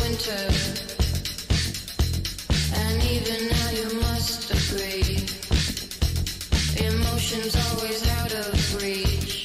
winter, and even now you must agree, emotions always out of reach.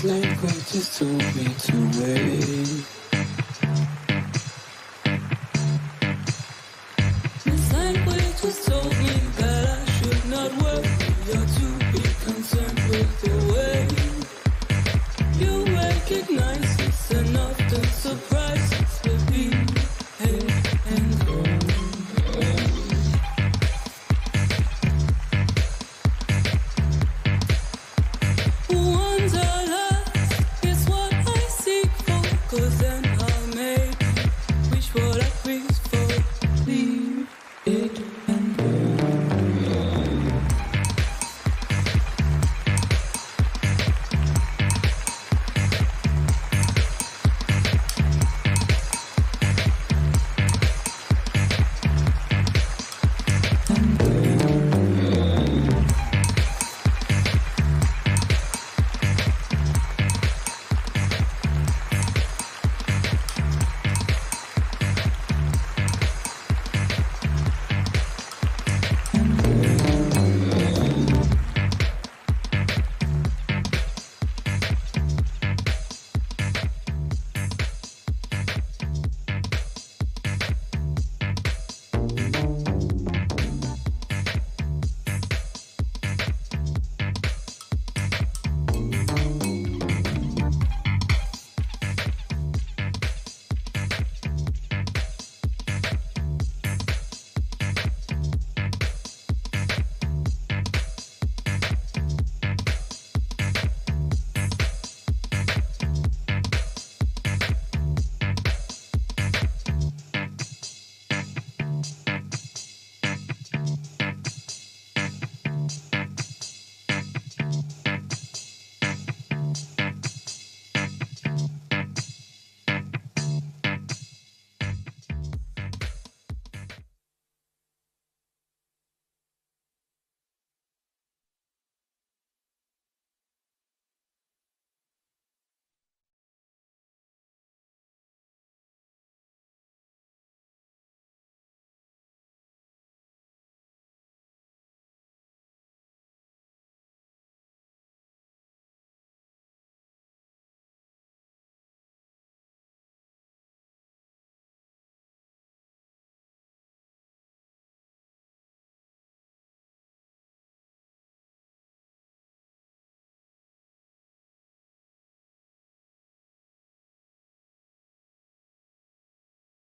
Language just told me to wait.